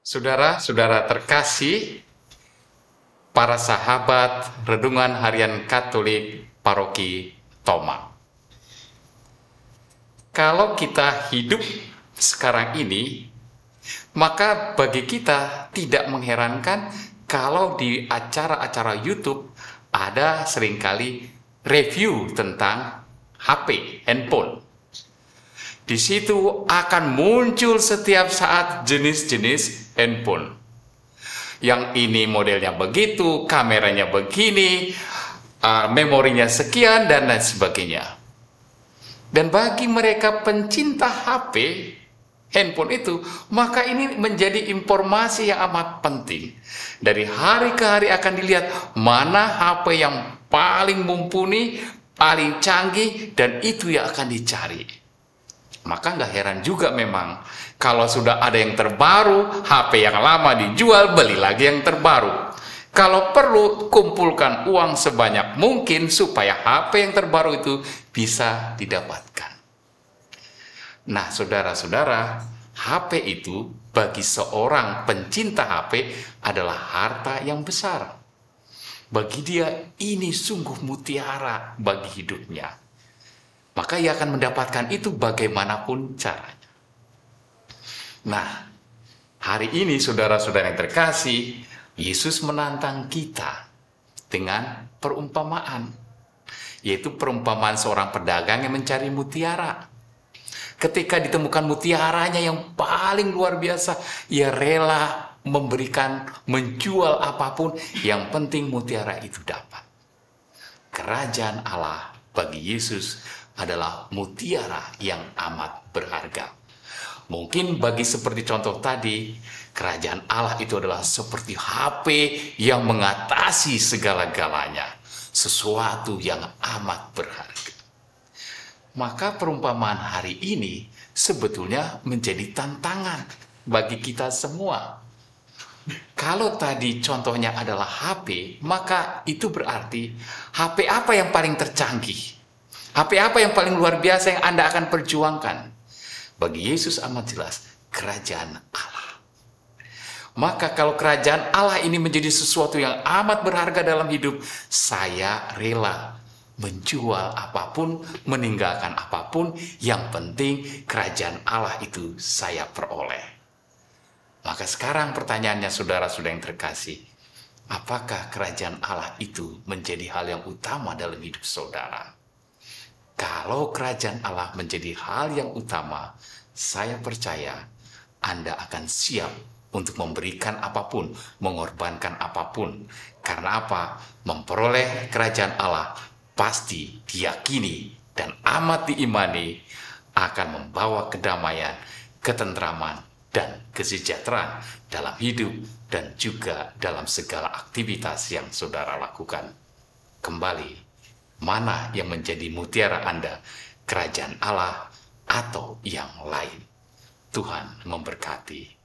Saudara-saudara terkasih, para sahabat Renungan Harian Katolik Paroki Tomang. Kalau kita hidup sekarang ini, maka bagi kita tidak mengherankan kalau di acara-acara YouTube ada seringkali review tentang HP, handphone. Di situ akan muncul setiap saat jenis-jenis handphone. Yang ini modelnya begitu, kameranya begini, memorinya sekian, dan lain sebagainya. Dan bagi mereka pencinta HP, handphone itu, maka ini menjadi informasi yang amat penting. Dari hari ke hari akan dilihat mana HP yang paling mumpuni, paling canggih, dan itu yang akan dicari. Maka nggak heran juga memang kalau sudah ada yang terbaru, HP yang lama dijual, beli lagi yang terbaru. Kalau perlu, kumpulkan uang sebanyak mungkin supaya HP yang terbaru itu bisa didapatkan. Nah, saudara-saudara, HP itu bagi seorang pencinta HP adalah harta yang besar. Bagi dia, ini sungguh mutiara bagi hidupnya. Maka ia akan mendapatkan itu bagaimanapun caranya. Nah, hari ini saudara-saudara yang terkasih, Yesus menantang kita dengan perumpamaan, yaitu perumpamaan seorang pedagang yang mencari mutiara. Ketika ditemukan mutiaranya yang paling luar biasa, ia rela memberikan, menjual apapun, yang penting mutiara itu dapat. Kerajaan Allah bagi Yesus adalah mutiara yang amat berharga. Mungkin bagi seperti contoh tadi, kerajaan Allah itu adalah seperti HP yang mengatasi segala-galanya, sesuatu yang amat berharga. Maka perumpamaan hari ini sebetulnya menjadi tantangan bagi kita semua. Kalau tadi contohnya adalah HP, maka itu berarti HP apa yang paling tercanggih? HP apa yang paling luar biasa yang Anda akan perjuangkan? Bagi Yesus amat jelas, kerajaan Allah. Maka kalau kerajaan Allah ini menjadi sesuatu yang amat berharga dalam hidup, saya rela menjual apapun, meninggalkan apapun, yang penting kerajaan Allah itu saya peroleh. Maka sekarang pertanyaannya saudara-saudara yang terkasih, apakah kerajaan Allah itu menjadi hal yang utama dalam hidup saudara? Kalau kerajaan Allah menjadi hal yang utama, saya percaya Anda akan siap untuk memberikan apapun, mengorbankan apapun. Karena apa? Memperoleh kerajaan Allah pasti diyakini dan amat diimani akan membawa kedamaian, ketentraman, dan kesejahteraan dalam hidup dan juga dalam segala aktivitas yang saudara lakukan. Kembali, mana yang menjadi mutiara Anda, kerajaan Allah atau yang lain? Tuhan memberkati.